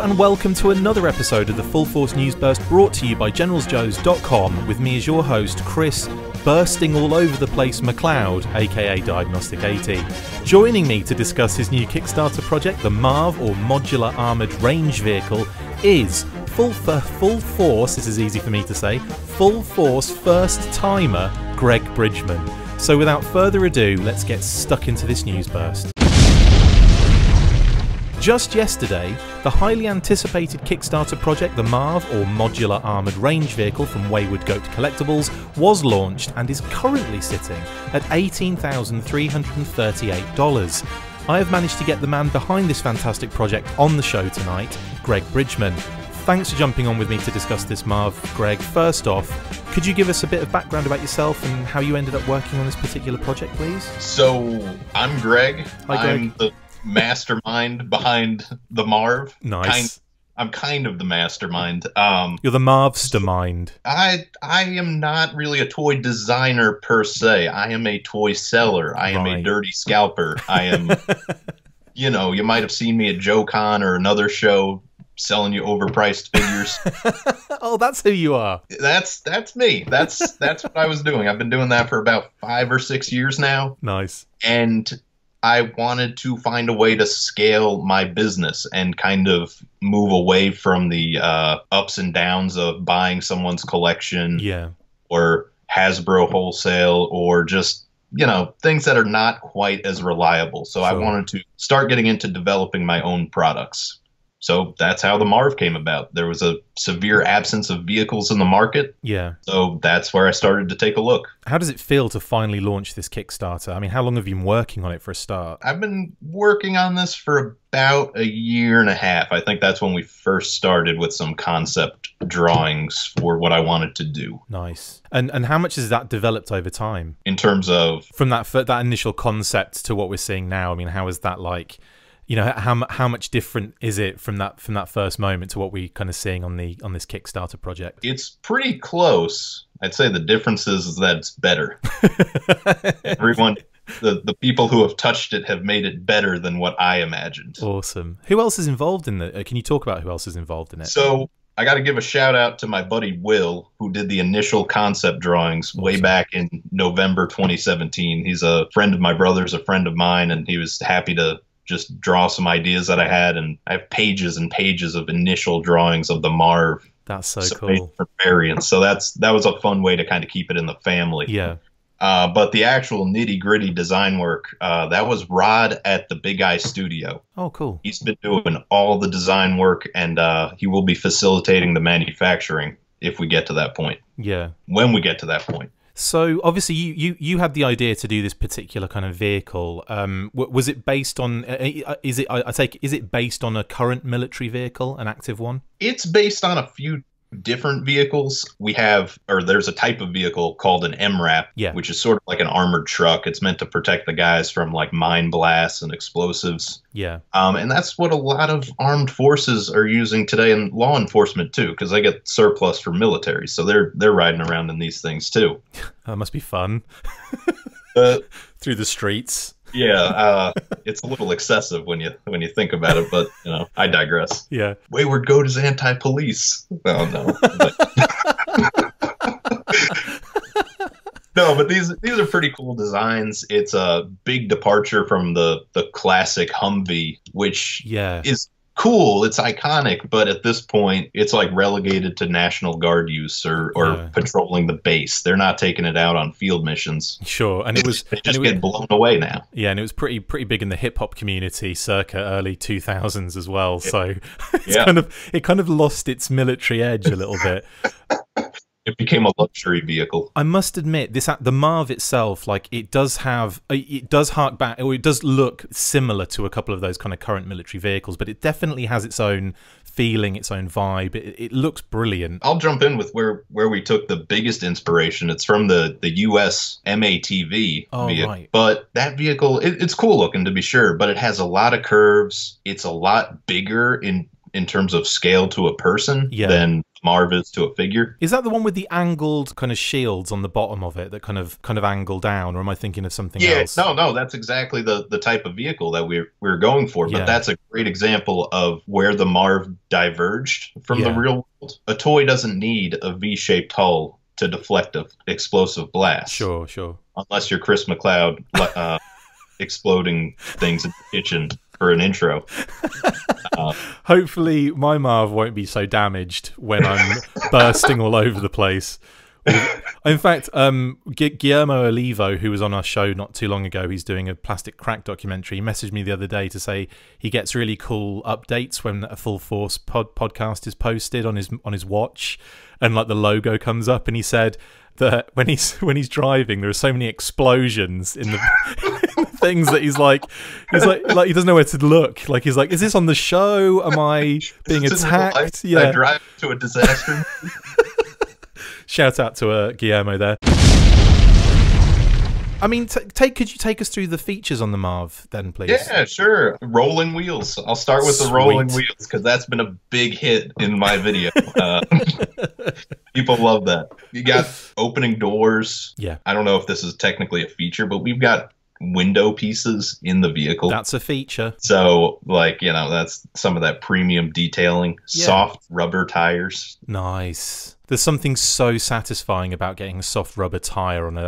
Hello and welcome to another episode of the Full Force News Burst, brought to you by Generalsjoes.com, with me as your host, Chris, bursting all over the place, McLeod, aka Diagnostik80. Joining me to discuss his new Kickstarter project, the MARV, or Modular Armoured Range Vehicle, is Full Force, this is easy for me to say, Full Force first-timer Greg Bridgeman. So without further ado, let's get stuck into this news burst. Just yesterday, the highly anticipated Kickstarter project, the MARV, or Modular Armoured Range Vehicle from Wayward Goat Collectibles, was launched and is currently sitting at $18,338. I have managed to get the man behind this fantastic project on the show tonight, Greg Bridgeman. Thanks for jumping on with me to discuss this, MARV. Greg, first off, could you give us a bit of background about yourself and how you ended up working on this particular project, please? So, I'm Greg. Hi, Greg. I'm the mastermind behind the MARV. Nice. I'm kind of the mastermind. You're the MARVstermind. I am not really a toy designer per se. I am a toy seller. I am a dirty scalper. I am, you know, you might have seen me at Joe Con or another show selling you overpriced figures. Oh, that's who you are. That's me. That's what I was doing. I've been doing that for about 5 or 6 years now. Nice. And I wanted to find a way to scale my business and kind of move away from the ups and downs of buying someone's collection, yeah, or Hasbro wholesale, or just, you know, things that are not quite as reliable. So I wanted to start getting into developing my own products. So that's how the MARV came about. There was a severe absence of vehicles in the market. Yeah. So that's where I started to take a look. How does it feel to finally launch this Kickstarter? I mean, how long have you been working on it for a start? I've been working on this for about a year and a half. I think that's when we first started with some concept drawings for what I wanted to do. Nice. And how much has that developed over time? In terms of? From that initial concept to what we're seeing now, I mean, how is that like? You know, how much different is it from that first moment to what we kind of seeing on the this Kickstarter project? It's pretty close. I'd say the difference is that it's better. Everyone, the people who have touched it have made it better than what I imagined. Awesome. Who else is involved in it? Can you talk about who else is involved in it? So I got to give a shout out to my buddy Will, who did the initial concept drawings way back in November 2017. He's a friend of my brother's, a friend of mine, and he was happy to just draw some ideas that I had, and I have pages and pages of initial drawings of the MARV. That's so cool. For variants. So that was a fun way to kind of keep it in the family. Yeah. But the actual nitty-gritty design work, that was Rod at the Big Eye Studio. Oh, cool. He's been doing all the design work, and he will be facilitating the manufacturing if we get to that point. Yeah. When we get to that point. So obviously you had the idea to do this particular kind of vehicle. Was it based on? Is it based on a current military vehicle, an active one? It's based on a few different vehicles. There's a type of vehicle called an MRAP, yeah, which is sort of like an armored truck. It's meant to protect the guys from like mine blasts and explosives. Yeah. And that's what a lot of armed forces are using today, and law enforcement too, because they get surplus for military, so they're riding around in these things too. That must be fun. Through the streets. Yeah, it's a little excessive when you think about it, but you know, I digress. Yeah, Wayward Goat is anti-police. Oh no. No, but these are pretty cool designs. It's a big departure from the classic Humvee, which, yeah, is cool. It's iconic, but at this point, it's like relegated to National Guard use or yeah, patrolling the base. They're not taking it out on field missions. Sure, and it just gets blown away now. Yeah, and it was pretty big in the hip hop community circa early 2000s as well. Yeah. So it's, yeah, it kind of lost its military edge a little bit. It became a luxury vehicle. I must admit, the MARV itself, like, it does hark back, or it does look similar to a couple of those kind of current military vehicles, but it definitely has its own feeling, its own vibe. It looks brilliant. I'll jump in with where we took the biggest inspiration. It's from the U.S. MATV. Oh, right. But that vehicle, it's cool looking to be sure, but it has a lot of curves. It's a lot bigger in terms of scale to a person, yeah, than Marvas to a figure. Is that the one with the angled kind of shields on the bottom of it that kind of angle down, or am I thinking of something else? Yeah, no, that's exactly the type of vehicle that we're going for. But that's a great example of where the Marv diverged from the real world. A toy doesn't need a V-shaped hull to deflect an explosive blast. Sure, sure. Unless you're Chris McLeod exploding things in the kitchen for an intro. Hopefully my Marv won't be so damaged when I'm bursting all over the place. In fact, Guillermo Olivo, who was on our show not too long ago, he's doing a Plastic Crack documentary. He messaged me the other day to say he gets really cool updates when a Full Force podcast is posted on his watch, and like the logo comes up, and he said that when he's driving, there are so many explosions in the things that he's like he doesn't know where to look. Like he's like, is this on the show? Am I being attacked? Yeah, I drive to a disaster. Shout out to Guillermo there. I mean, could you take us through the features on the Marv then, please? Yeah, sure. Rolling wheels. I'll start with the rolling wheels because that's been a big hit in my video. People love that. You got opening doors. Yeah. I don't know if this is technically a feature, but we've got window pieces in the vehicle. That's a feature. So, like, you know, that's some of that premium detailing. Yeah. Soft rubber tires. Nice. There's something so satisfying about getting a soft rubber tire on an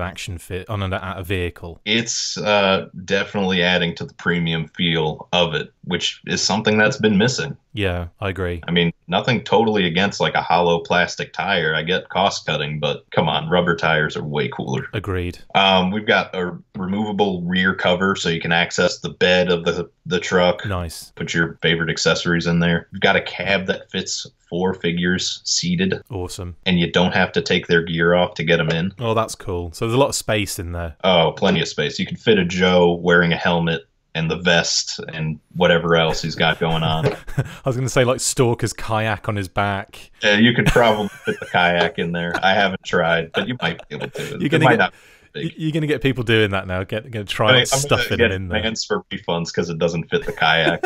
a vehicle. It's definitely adding to the premium feel of it, which is something that's been missing. Yeah, I agree. I mean, nothing totally against like a hollow plastic tire. I get cost cutting, but come on, rubber tires are way cooler. Agreed. We've got a removable rear cover so you can access the bed of the truck. Nice. Put your favorite accessories in there. We've got a cab that fits 4 figures seated. Awesome. And you don't have to take their gear off to get them in. Oh, that's cool. So there's a lot of space in there. Oh, plenty of space. You can fit a Joe wearing a helmet and the vest and whatever else he's got going on. I was going to say like Stalker's kayak on his back. Yeah, you could probably fit the kayak in there. I haven't tried, but you might be able to. You're going to You're going to get people doing that now. Going to try and stuff it in there. Plans for refunds because it doesn't fit the kayak.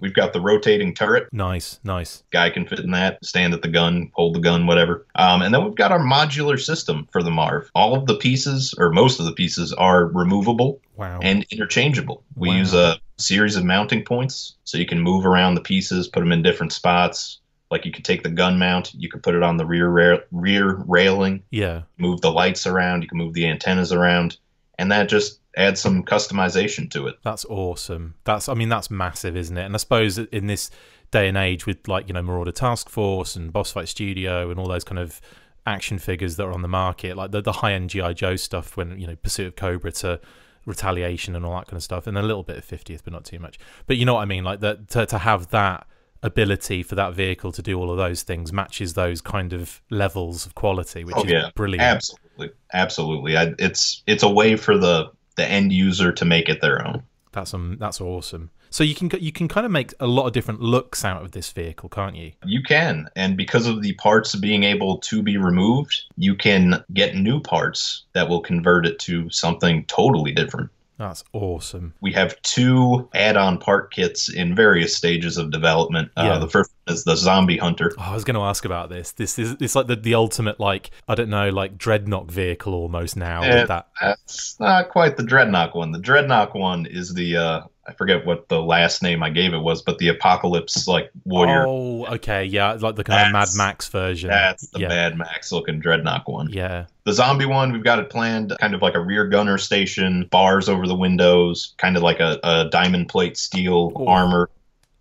We've got the rotating turret. Nice, nice. Guy can fit in that, stand at the gun, hold the gun, whatever. And then we've got our modular system for the Marv. All of the pieces, or most of the pieces, are removable and interchangeable. We use a series of mounting points, so you can move around the pieces, put them in different spots. Like you could take the gun mount, you could put it on the rear railing. Yeah. Move the lights around, you can move the antennas around, and that just add some customization to it. That's awesome. That's, I mean, that's massive, isn't it? And I suppose in this day and age with, like, you know, Marauder Task Force and Boss Fight Studio and all those kind of action figures that are on the market, like the high-end G.I. Joe stuff, when, you know, Pursuit of Cobra to Retaliation and all that kind of stuff, and a little bit of 50th, but not too much. But you know what I mean? Like that, to have that ability for that vehicle to do all of those things matches those kind of levels of quality, which is brilliant. Absolutely, absolutely. It's a way for the end user to make it their own. That's awesome. So you can kind of make a lot of different looks out of this vehicle, can't you? You can, and because of the parts being able to be removed, you can get new parts that will convert it to something totally different. That's awesome. We have 2 add-on part kits in various stages of development. The first is the Zombie Hunter. Oh, I was going to ask about this. It's like the ultimate, like, I don't know, like Dreadnought vehicle almost now. That's not quite the Dreadnought one. The Dreadnought one is the I forget what the last name I gave it was, but the Apocalypse like warrior. Oh, okay, yeah, like the kind of Mad Max version. That's the Mad Max looking Dreadnought one. Yeah. The zombie one, we've got it planned kind of like a rear gunner station, bars over the windows, kind of like a diamond plate steel armor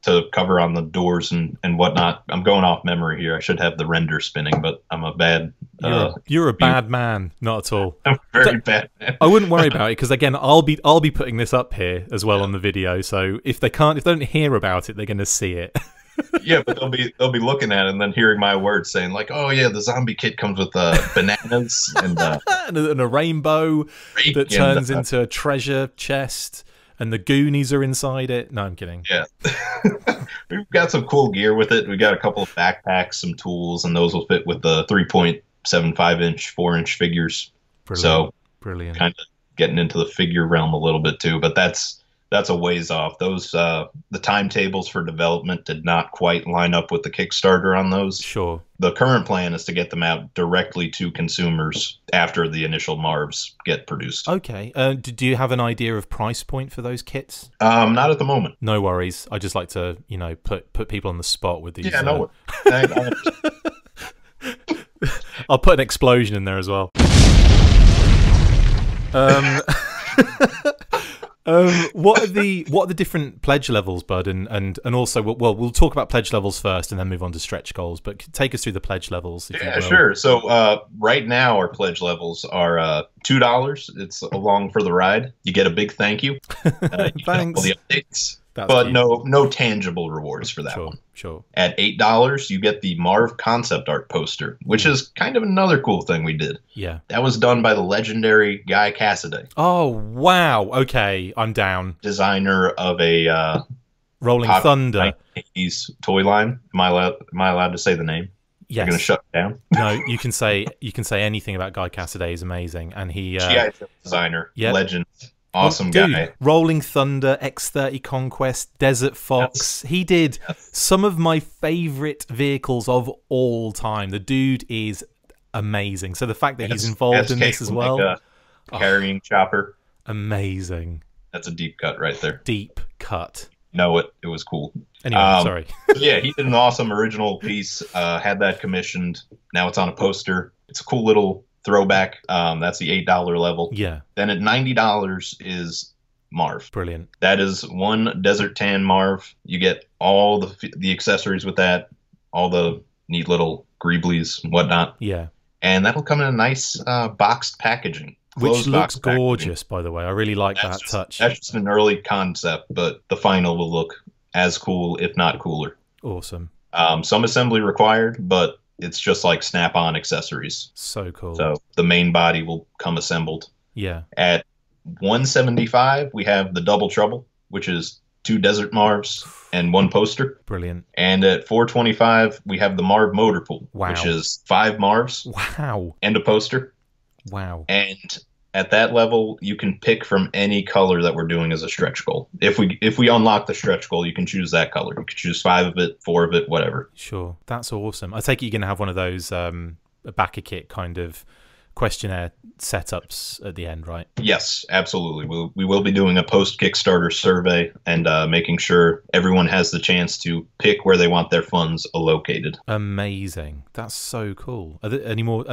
to cover on the doors and whatnot. I'm going off memory here. I should have the render spinning, but I'm a bad... You're a bad man. Not at all. I'm very bad man. I wouldn't worry about it because, again, I'll be putting this up here as well on the video. So if they don't hear about it, they're going to see it. Yeah, but they'll be looking at it and then hearing my words saying like, "Oh yeah, the zombie kit comes with bananas and a rainbow that turns into a treasure chest, and the Goonies are inside it." No, I'm kidding. Yeah, we've got some cool gear with it. We got a couple of backpacks, some tools, and those will fit with the 3.75-inch, 4-inch figures. Brilliant. So brilliant. Kind of getting into the figure realm a little bit too, but that's. that's a ways off. Those the timetables for development did not quite line up with the Kickstarter on those. Sure. The current plan is to get them out directly to consumers after the initial MARVs get produced. Okay. Do you have an idea of price point for those kits? Not at the moment. No worries. I just like to, you know, put people on the spot with these. Yeah, no. I'll put an explosion in there as well. What are the different pledge levels, Bud, and also, well, we'll talk about pledge levels first and then move on to stretch goals, but take us through the pledge levels, if you will. Sure. So right now our pledge levels are $2. It's along for the ride. You get a big thank you. You thanks. All the updates. That's but cute. No tangible rewards for that sure, one. Sure. At $8, you get the Marv concept art poster, which is kind of another cool thing we did. Yeah. That was done by the legendary Guy Cassidy. Oh, wow. Okay, I'm down. Designer of a Rolling Thunder 80s toy line. Am I allowed to say the name? Yes. You're going to shut me down? No, you can say anything about Guy Cassidy. He's amazing, and he GI designer, yep. Legend. Awesome dude, guy. Rolling Thunder, X-30 Conquest, Desert Fox. Yes. He did some of my favorite vehicles of all time. The dude is amazing. So the fact that he's involved in this as well. Carrying chopper. Amazing. That's a deep cut right there. Deep cut. No, it was cool. Anyway, sorry. Yeah, he did an awesome original piece. Had that commissioned. Now it's on a poster. It's a cool little throwback. That's the $8 level. Yeah. Then at $90 is Marv. Brilliant. That is one Desert Tan Marv. You get all the accessories with that, all the neat little greeblies and whatnot. Yeah. And that'll come in a nice boxed packaging. Which looks gorgeous, by the way. I really like that touch. That's just an early concept, but the final will look as cool, if not cooler. Awesome. Some assembly required, but it's just like snap-on accessories. So cool. So the main body will come assembled. Yeah. At $175, we have the Double Trouble, which is 2 Desert Marvs and 1 poster. Brilliant. And at $425, we have the Marv Motor Pool, wow, which is 5 Marvs. Wow. And a poster. Wow. And at that level, you can pick from any color that we're doing as a stretch goal. If we unlock the stretch goal, you can choose that color. You can choose 5 of it, 4 of it, whatever. Sure. That's awesome. I take it you're going to have one of those backer kit kind of questionnaire setups at the end, right? Yes, absolutely. We will be doing a post-Kickstarter survey and making sure everyone has the chance to pick where they want their funds allocated. Amazing. That's so cool. Are there any more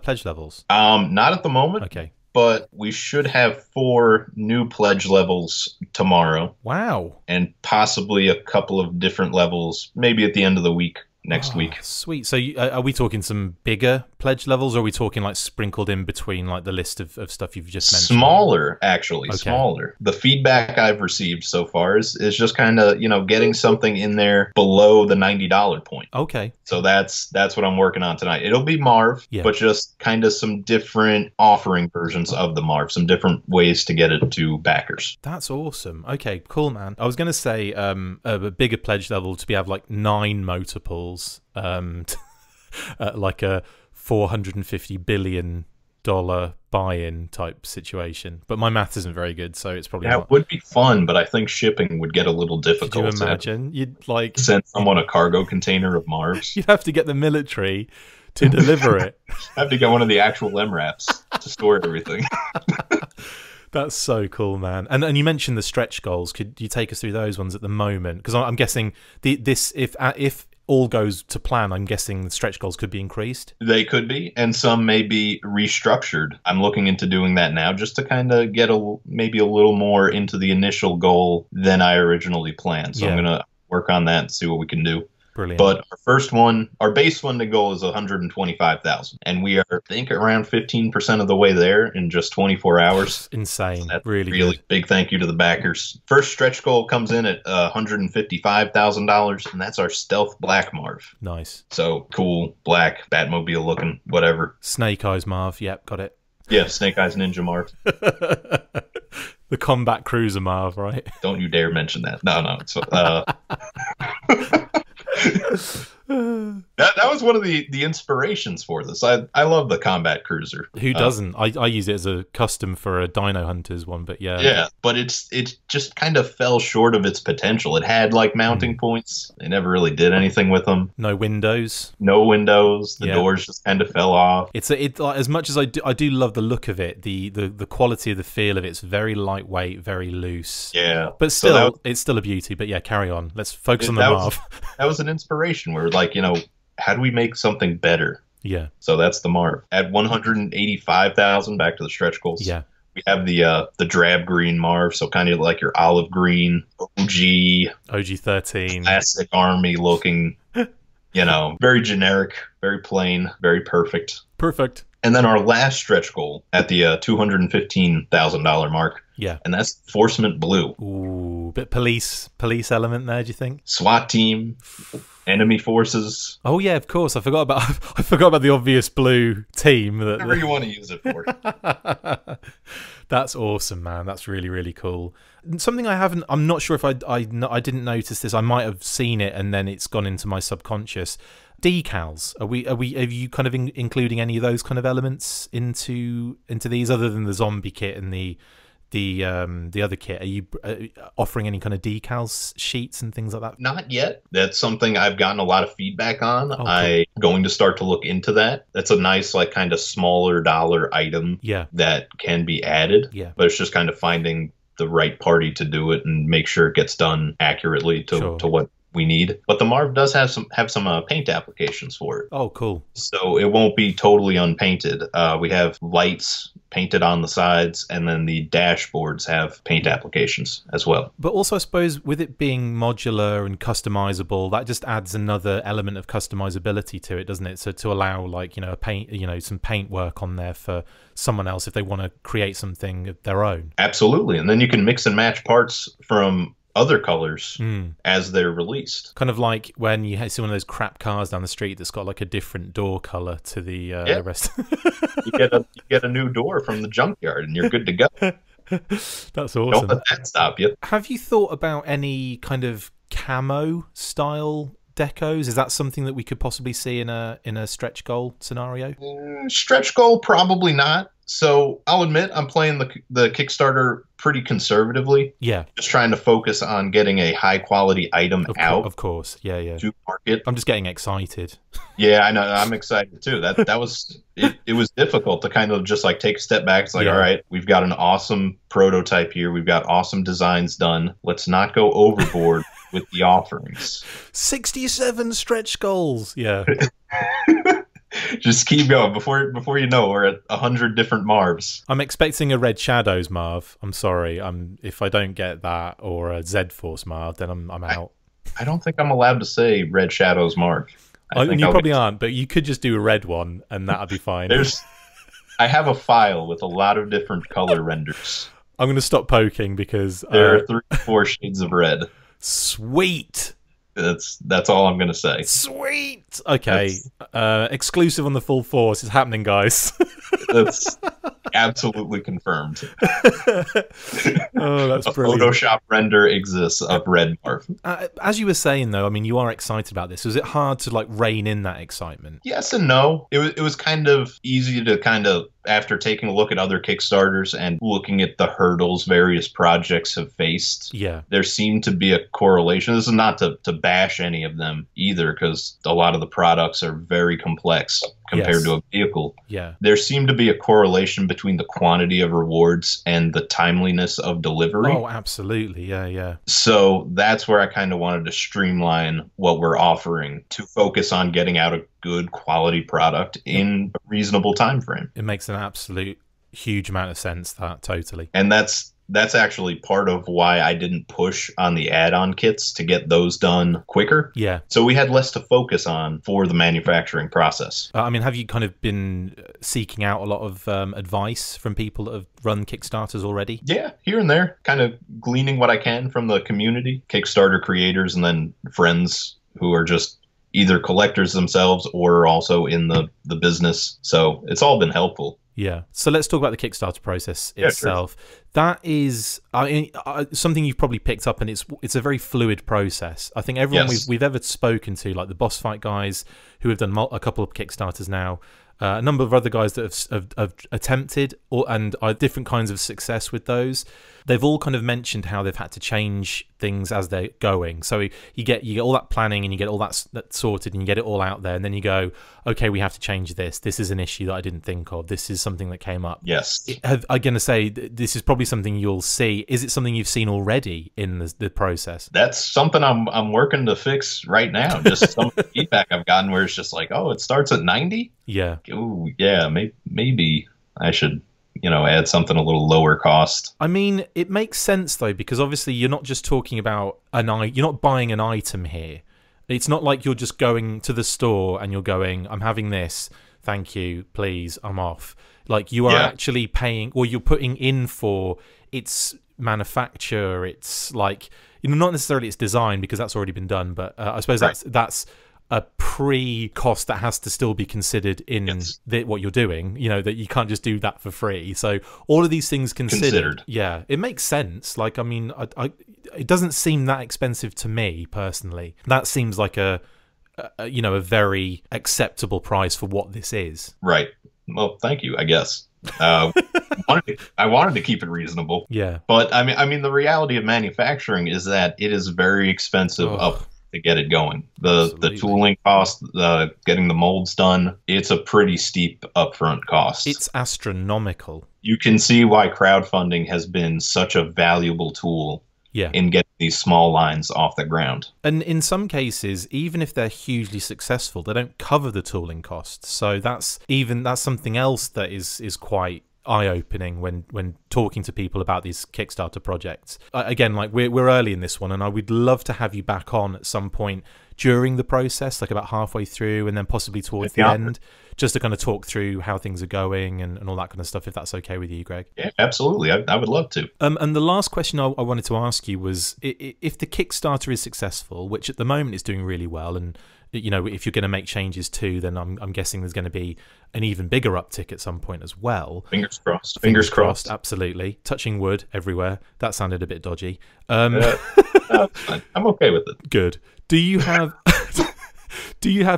pledge levels? Not at the moment. Okay. But we should have 4 new pledge levels tomorrow. Wow. And possibly a couple of different levels, maybe at the end of the week, next week. Sweet. So are we talking some bigger pledge levels, or are we talking like sprinkled in between like the list of stuff you've just mentioned? Smaller, actually. Okay. Smaller. The feedback I've received so far is just kind of, you know, getting something in there below the $90 point. Okay. So that's what I'm working on tonight. It'll be Marv, yeah, but just kind of some different offering versions of the Marv, some different ways to get it to backers. That's awesome. Okay, cool, man. I was going to say a bigger pledge level to be have like 9 motor pulls, like a $450 billion buy-in type situation, but my math isn't very good, so it's probably that would be fun, but I think shipping would get a little difficult. Could you imagine? You'd like send someone a cargo container of Marvs. You'd have to get the military to deliver it. I have to get one of the actual MRAPs to store everything. That's so cool, man. And you mentioned the stretch goals. Could you take us through those ones at the moment? Because I'm guessing if all goes to plan, I'm guessing the stretch goals could be increased. They could be, and some may be restructured. I'm looking into doing that now just to kind of get maybe a little more into the initial goal than I originally planned. So yeah, I'm going to work on that and see what we can do. Brilliant. But our first one, our base funding goal is $125,000, and we are, I think, around 15% of the way there in just 24 hours. Insane. That's really good. Big thank you to the backers. First stretch goal comes in at $155,000, and that's our stealth black Marv. Nice. So cool, black, Batmobile looking, whatever. Snake Eyes Marv. Yep, got it. Yeah, Snake Eyes Ninja Marv. The Combat Cruiser Marv, right? Don't you dare mention that. No, no. It's That was one of the inspirations for this. I love the Combat Cruiser. Who doesn't? I use it as a custom for a Dino Hunters one, but yeah. Yeah, but it just kind of fell short of its potential. It had like mounting points. They never really did anything with them. No windows. No windows. The doors just kind of fell off. It's like, as much as I do love the look of it, the quality of the feel of it's very lightweight, very loose. Yeah. But still, so it's still a beauty. But yeah, carry on. Let's focus on the Marv. That was an inspiration where like, you know, how do we make something better? Yeah. So that's the Marv. At 185,000, back to the stretch goals. Yeah. We have the drab green Marv, so kind of like your olive green OG 13 classic army looking, you know, very generic, very plain, very perfect. Perfect. And then our last stretch goal at the $215,000 mark. Yeah. And that's Enforcement Blue. Ooh, bit police element there, do you think? SWAT team, enemy forces. Oh yeah, of course. I forgot about the obvious blue team that whatever you want to use it for. That's awesome, man. That's really, really cool. Something I'm not sure if I didn't notice this. I might have seen it and then it's gone into my subconscious. Decals, are you kind of including any of those kind of elements into these, other than the zombie kit and the other kit? Are you offering any kind of decals sheets and things like that? Not yet. That's something I've gotten a lot of feedback on. Okay. I'm going to start to look into that. That's a nice, like, kind of smaller dollar item that can be added. Yeah. But it's just kind of finding the right party to do it and make sure it gets done accurately to what we need. But the Marv does have some paint applications for it. Oh, cool. So it won't be totally unpainted. We have lights painted on the sides, and then the dashboards have paint applications as well. But also, I suppose, with it being modular and customizable, that just adds another element of customizability to it, doesn't it? So to allow, like, you know, some paint work on there for someone else if they want to create something of their own. Absolutely. And then you can mix and match parts from other colors as they're released, kind of like when you see one of those crap cars down the street that's got like a different door color to the rest. you get a new door from the junkyard and you're good to go. That's awesome. Don't let that stop you. Have you thought about any kind of camo style decos? Is that something that we could possibly see in a stretch goal scenario? Stretch goal, probably not. So I'll admit I'm playing the Kickstarter pretty conservatively. Yeah. Just trying to focus on getting a high quality item out. Of course. Yeah, yeah. To market. I'm just getting excited. Yeah, I know. I'm excited too. That was it was difficult to kind of just like take a step back. It's like, all right, we've got an awesome prototype here. We've got awesome designs done. Let's not go overboard with the offerings. 67 stretch goals. Yeah. Just keep going. Before you know, we're at 100 different Marvs. I'm expecting a Red Shadows Marv. I'm sorry. If I don't get that, or a Zed Force Marv, then I'm out. I don't think I'm allowed to say Red Shadows Marv. You probably aren't, but you could just do a red one, and that'd be fine. I have a file with a lot of different color renders. I'm going to stop poking because there are 3 or 4 shades of red. Sweet. That's all I'm gonna say. Sweet. Okay. Exclusive on the Full Force. It's happening, guys. That's absolutely confirmed. Oh, that's a brilliant. Photoshop render exists of Red Marv. As you were saying, though, I mean, you are excited about this. Was it hard to like rein in that excitement? Yes and no. It was kind of easy to kind of, after taking a look at other Kickstarters and looking at the hurdles various projects have faced, there seemed to be a correlation. This is not to bash any of them either, because a lot of the products are very complex compared to a vehicle. Yeah. There seemed to be a correlation between the quantity of rewards and the timeliness of delivery. Oh, absolutely. Yeah, yeah. So that's where I kind of wanted to streamline what we're offering to focus on getting out a good quality product in a reasonable time frame. It makes an absolute huge amount of sense, that, totally. And that's actually part of why I didn't push on the add-on kits to get those done quicker. Yeah. So we had less to focus on for the manufacturing process. I mean, have you kind of been seeking out a lot of advice from people that have run Kickstarters already? Yeah, here and there, kind of gleaning what I can from the community, Kickstarter creators, and then friends who are just either collectors themselves or also in the business. So it's all been helpful. Yeah. So let's talk about the Kickstarter process itself. Yeah, sure. That is, I mean, something you've probably picked up, and it's a very fluid process. I think everyone we've ever spoken to, like the Boss Fight guys who have done a couple of Kickstarters now, a number of other guys that have attempted and are different kinds of success with those. They've all kind of mentioned how they've had to change things as they're going. So you get all that planning and you get all that sorted and you get it all out there, and then you go, okay, we have to change this. This is an issue that I didn't think of. This is something that came up. Yes. I'm going to say this is probably something you'll see. Is it something you've seen already in the process? That's something I'm working to fix right now. Just some feedback I've gotten where it's just like, oh, it starts at 90? Yeah. Oh, yeah, maybe I should, add something a little lower cost. I mean, it makes sense, though, because obviously you're not just talking about you're not buying an item here. It's not like you're just going to the store and you're going, I'm having this, thank you, please, I'm off. Like, you are actually paying, or you're putting in for its manufacture, it's like, not necessarily its design, because that's already been done, but I suppose that's a pre-cost that has to still be considered in what you're doing, that you can't just do that for free. So all of these things considered. Yeah, it makes sense. Like, I mean, it doesn't seem that expensive to me personally. That seems like a very acceptable price for what this is. Right. Well, thank you, I guess. I wanted to keep it reasonable. Yeah. But I mean, the reality of manufacturing is that it is very expensive up to get it going. The tooling cost, getting the molds done, it's a pretty steep upfront cost. It's astronomical. You can see why crowdfunding has been such a valuable tool in getting these small lines off the ground. And in some cases, even if they're hugely successful, they don't cover the tooling costs. So that's something else that is quite eye-opening when talking to people about these Kickstarter projects. Again, like we're early in this one, and I would love to have you back on at some point during the process, like about halfway through, and then possibly towards the end, just to kind of talk through how things are going and all that kind of stuff, if that's okay with you, Greg. Yeah, absolutely. I would love to. And the last question I wanted to ask you was, if the Kickstarter is successful, which at the moment is doing really well, and if you're going to make changes too, then I'm guessing there's going to be an even bigger uptick at some point as well. Fingers crossed. Fingers crossed. Absolutely. Touching wood everywhere. That sounded a bit dodgy. I'm okay with it. Good. Do you have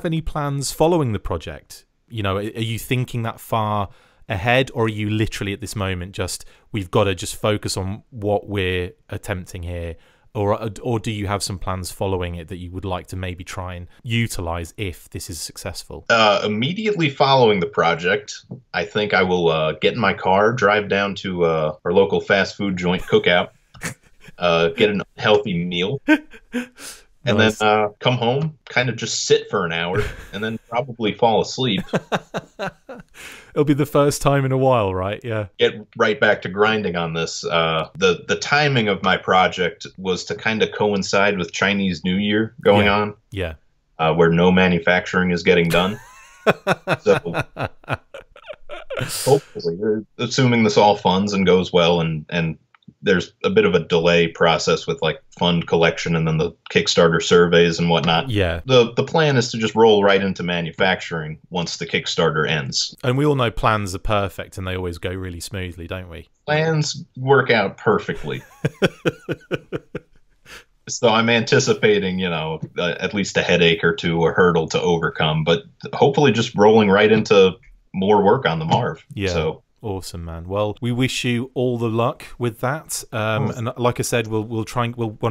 any plans following the project? Are you thinking that far ahead, or are you literally at this moment just, we've got to just focus on what we're attempting here? Or do you have some plans following it that you would like to maybe try and utilize if this is successful? Immediately following the project, I think I will get in my car, drive down to our local fast food joint, Cookout, get an unhealthy meal, and then come home, kind of just sit for an hour, and then probably fall asleep. It'll be the first time in a while, right? Yeah. Get right back to grinding on this. The timing of my project was to kind of coincide with Chinese New Year going on. Yeah. Where no manufacturing is getting done. So hopefully, assuming this all funds and goes well, and there's a bit of a delay process with like fund collection and then the Kickstarter surveys and whatnot. Yeah. The plan is to just roll right into manufacturing once the Kickstarter ends. And we all know plans are perfect and they always go really smoothly, don't we? Plans work out perfectly. So I'm anticipating, at least a headache or two, a hurdle to overcome, but hopefully just rolling right into more work on the Marv. Yeah. So. Awesome, man. Well, we wish you all the luck with that. And like I said, we'll want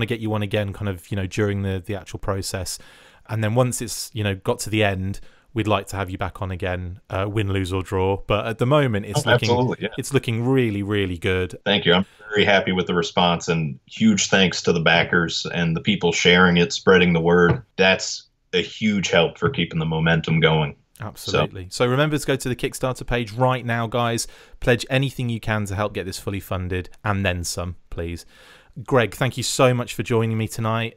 to get you on again, kind of, during the actual process, and then once it's got to the end, we'd like to have you back on again, win, lose or draw. But at the moment, it's it's looking really, really good. Thank you. I'm very happy with the response, and huge thanks to the backers and the people sharing it, spreading the word. That's a huge help for keeping the momentum going. Absolutely. So remember to go to the Kickstarter page right now, guys. Pledge anything you can to help get this fully funded, and then some, please. Greg, thank you so much for joining me tonight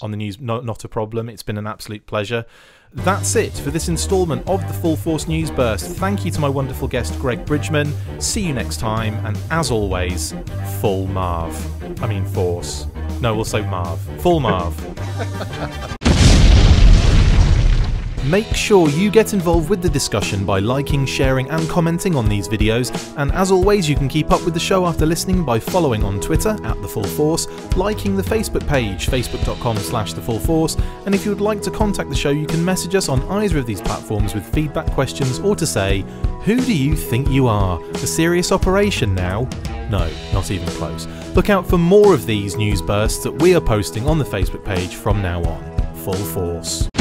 on the News Not a Problem. It's been an absolute pleasure. That's it for this installment of the Full Force News Burst. Thank you to my wonderful guest, Greg Bridgeman. See you next time, and as always, full Marv. I mean Force. No, we'll say Marv. Full Marv. Make sure you get involved with the discussion by liking, sharing and commenting on these videos, and as always you can keep up with the show after listening by following on Twitter @TheFullForce, liking the Facebook page facebook.com/TheFullForce, and if you would like to contact the show you can message us on either of these platforms with feedback, questions or to say, who do you think you are? A serious operation now? No, not even close. Look out for more of these news bursts that we are posting on the Facebook page from now on. Full Force.